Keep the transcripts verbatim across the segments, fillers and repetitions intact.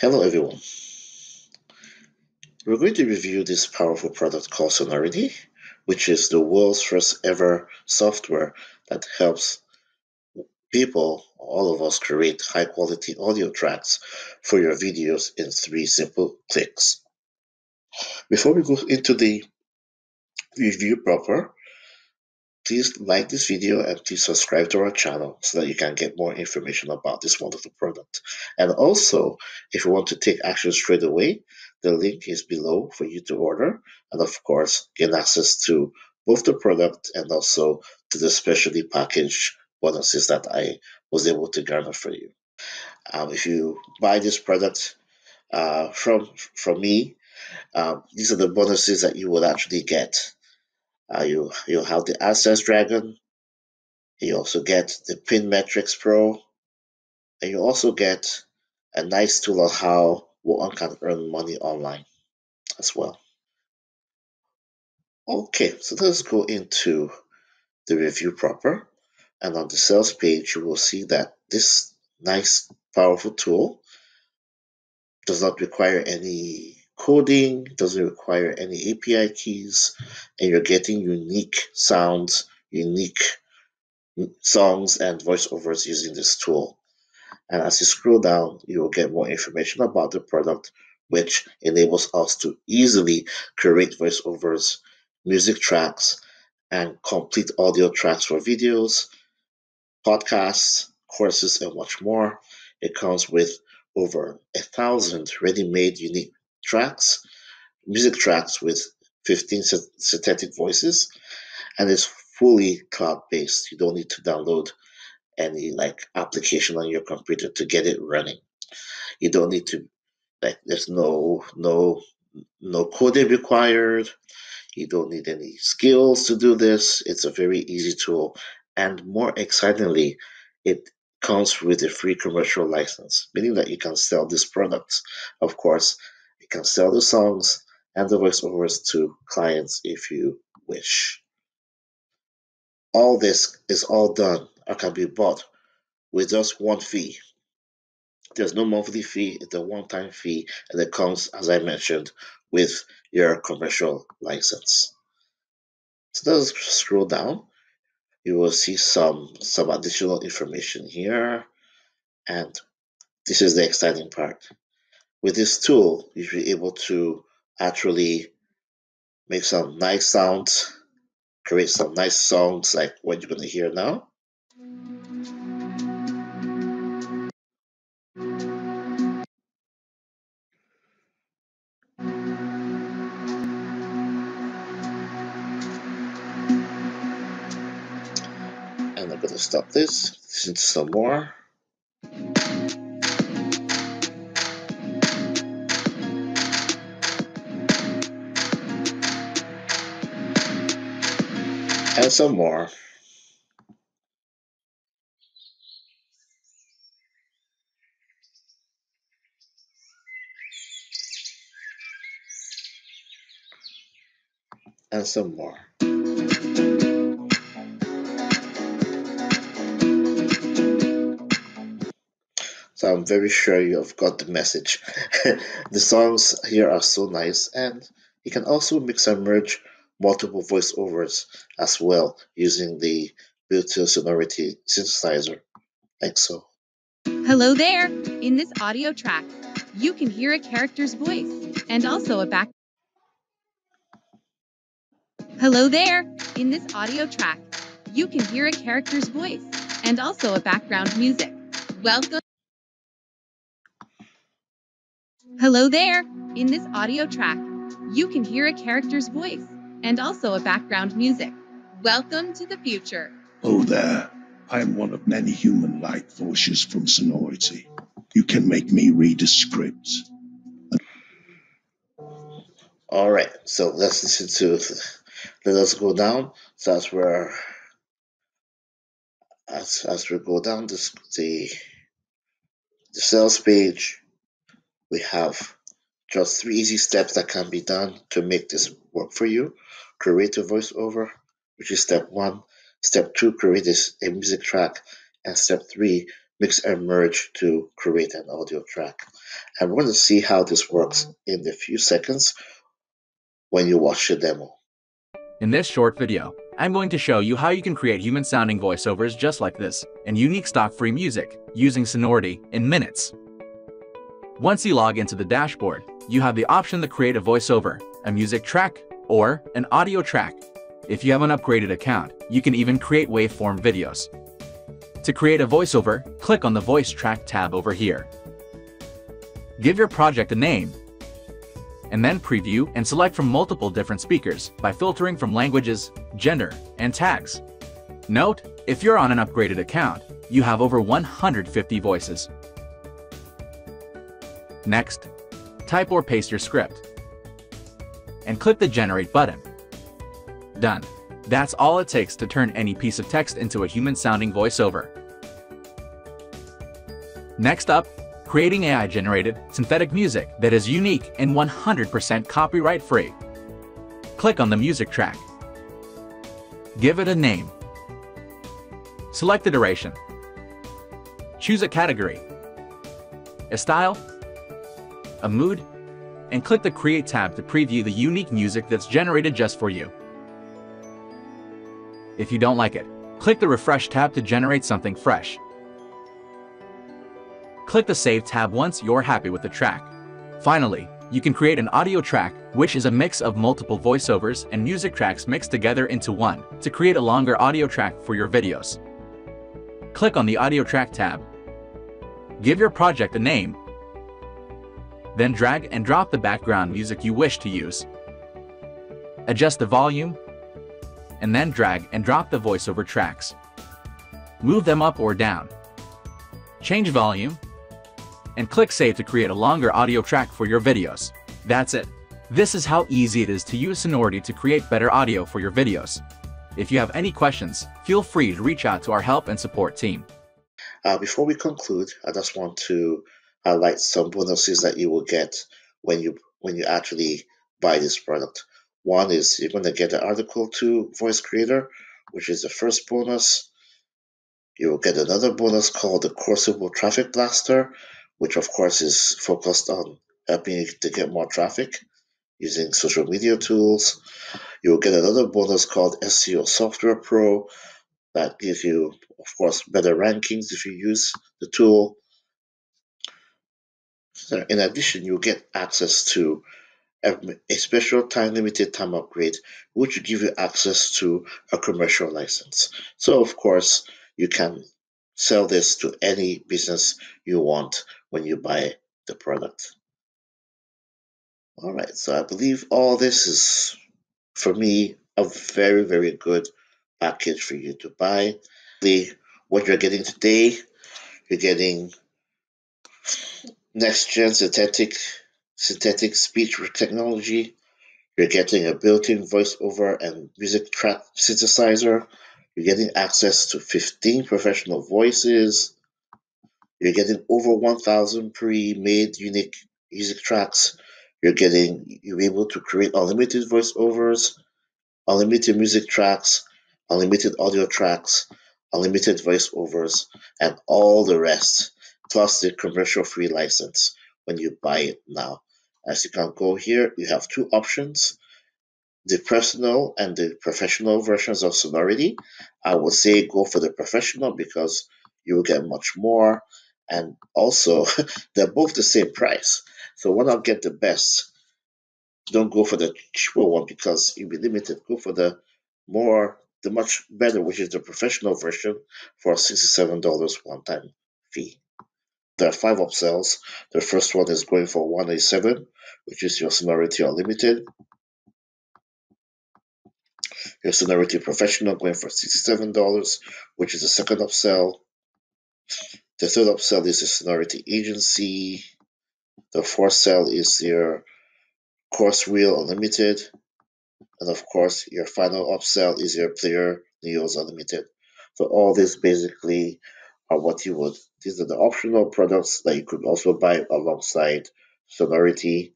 Hello everyone. We're going to review this powerful product called Sonority, which is the world's first ever software that helps people, all of us, create high quality audio tracks for your videos in three simple clicks. Before we go into the review proper, please like this video and please subscribe to our channel so that you can get more information about this wonderful product. And also, if you want to take action straight away, the link is below for you to order and, of course, get access to both the product and also to the specially packaged bonuses that I was able to garner for you. Um, if you buy this product uh, from, from me, um, these are the bonuses that you will actually get. Uh, you, you have the Access Dragon, you also get the Pin Metrics Pro, and you also get a nice tool on how one can earn money online as well. Okay, so let's go into the review proper. And on the sales page, you will see that this nice, powerful tool does not require any coding, doesn't require any A P I keys, and you're getting unique sounds, unique songs, and voiceovers using this tool. And as you scroll down, you will get more information about the product, which enables us to easily create voiceovers, music tracks, and complete audio tracks for videos, podcasts, courses, and much more. It comes with over a thousand ready-made unique tracks, music tracks with fifteen synthetic voices, and it's fully cloud-based. You don't need to download any like application on your computer to get it running. You don't need to like. There's no no no coding required. You don't need any skills to do this. It's a very easy tool, and more excitingly, it comes with a free commercial license, meaning that you can sell this product, of course. You can sell the songs and the voiceovers to clients if you wish. All this is all done or can be bought with just one fee. There's no monthly fee, it's a one-time fee, and it comes, as I mentioned, with your commercial license. So let's scroll down. You will see some, some additional information here, and this is the exciting part. With this tool, you'll be able to actually make some nice sounds, create some nice songs like what you're going to hear now. And I'm going to stop this, listen to some more. And some more. And some more. So I'm very sure you have got the message. The songs here are so nice, and you can also mix and merge multiple voiceovers as well using the built-in Sonority synthesizer, like so. Hello there! In this audio track, you can hear a character's voice and also a back. Hello there! In this audio track, you can hear a character's voice and also a background music. Welcome. Hello there! In this audio track, you can hear a character's voice and also a background music. Welcome to the future. Oh there, I am one of many human light voices from Sonority. You can make me read a script. All right, so let's listen to it. Let us go down. So that's where, as, as we go down this, the, the sales page, we have just three easy steps that can be done to make this work for you. Create a voiceover, which is step one. Step two, create a music track. And step three, mix and merge to create an audio track. And we're going to see how this works in a few seconds when you watch the demo. In this short video, I'm going to show you how you can create human-sounding voiceovers just like this and unique stock-free music using Sonority in minutes. Once you log into the dashboard, you have the option to create a voiceover, a music track, or an audio track. If you have an upgraded account, you can even create waveform videos. To create a voiceover, click on the Voice Track tab over here. Give your project a name, and then preview and select from multiple different speakers by filtering from languages, gender, and tags. Note, if you're on an upgraded account, you have over one hundred fifty voices. Next, type or paste your script, and click the Generate button. Done. That's all it takes to turn any piece of text into a human-sounding voiceover. Next up, creating A I-generated, synthetic music that is unique and one hundred percent copyright-free. Click on the music track. Give it a name. Select the duration. Choose a category, a style, a mood, and click the Create tab to preview the unique music that's generated just for you. If you don't like it, click the Refresh tab to generate something fresh. Click the Save tab once you're happy with the track. Finally, you can create an audio track, which is a mix of multiple voiceovers and music tracks mixed together into one to create a longer audio track for your videos. Click on the Audio Track tab. Give your project a name. Then drag and drop the background music you wish to use. Adjust the volume, and then drag and drop the voiceover tracks. Move them up or down. Change volume, and click Save to create a longer audio track for your videos. That's it. This is how easy it is to use Sonority to create better audio for your videos. If you have any questions, feel free to reach out to our help and support team. Uh, before we conclude, I just want to highlight some bonuses that you will get when you, when you actually buy this product. One is you're going to get an Article two Voice Creator, which is the first bonus. You will get another bonus called the Coursable Traffic Blaster, which of course is focused on helping you to get more traffic using social media tools. You will get another bonus called S E O Software Pro that gives you, of course, better rankings if you use the tool. So in addition, you'll get access to a special time-limited time upgrade, which will give you access to a commercial license. So, of course, you can sell this to any business you want when you buy the product. All right, so I believe all this is, for me, a very, very good package for you to buy. The, what you're getting today, you're getting next-gen synthetic synthetic speech technology. You're getting a built-in voiceover and music track synthesizer. You're getting access to fifteen professional voices. You're getting over one thousand pre-made unique music tracks. You're getting, you're able to create unlimited voiceovers, unlimited music tracks, unlimited audio tracks, unlimited voiceovers, and all the rest, plus the commercial-free license when you buy it now. As you can go here, you have two options, the personal and the professional versions of Sonority. I would say go for the professional because you will get much more, and also they're both the same price. So why not get the best? Don't go for the cheaper one because you'll be limited. Go for the more, the much better, which is the professional version for sixty-seven dollars one-time fee. There are five upsells. The first one is going for one hundred eighty-seven dollars, which is your Sonority Unlimited. Your Sonority Professional going for sixty-seven dollars, which is the second upsell. The third upsell is the Sonority Agency. The fourth sell is your Course Wheel Unlimited. And of course, your final upsell is your Player Neos Unlimited. So all this basically are what you would, these are the optional products that you could also buy alongside Sonority.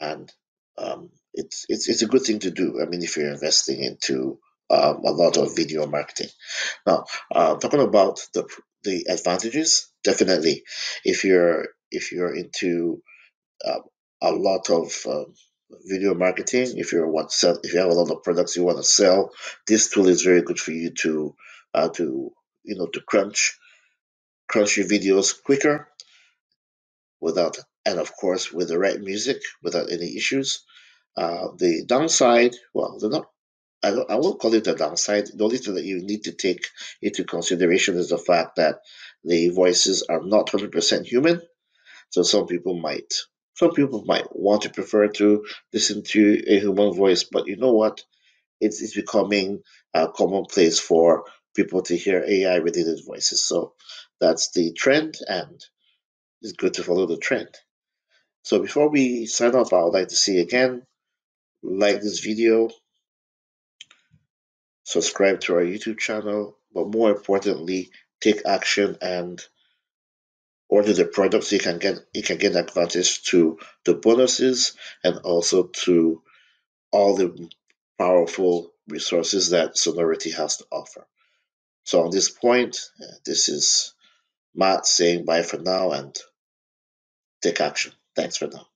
And um, It's, it's it's a good thing to do. I mean, if you're investing into um, a lot of video marketing. Now, uh, talking about the the advantages, definitely. If you're if you're into uh, a lot of um, video marketing, if you're what sell, if you have a lot of products you want to sell, this tool is very good for you to uh, to you know to crunch crunch your videos quicker, without and of course with the right music, without any issues. Uh, the downside, well, they're not. I, don't, I won't call it a downside. The only thing that you need to take into consideration is the fact that the voices are not one hundred percent human. So some people might, some people might want to prefer to listen to a human voice, but you know what? It's, it's becoming a commonplace for people to hear A I-related voices. So that's the trend, and it's good to follow the trend. So before we sign off, I would like to see again, like this video, subscribe to our YouTube channel, but more importantly, take action and order the products so you can get you can get advantage to the bonuses and also to all the powerful resources that Sonority has to offer. So on this point, this is Matt saying bye for now and take action. Thanks for now.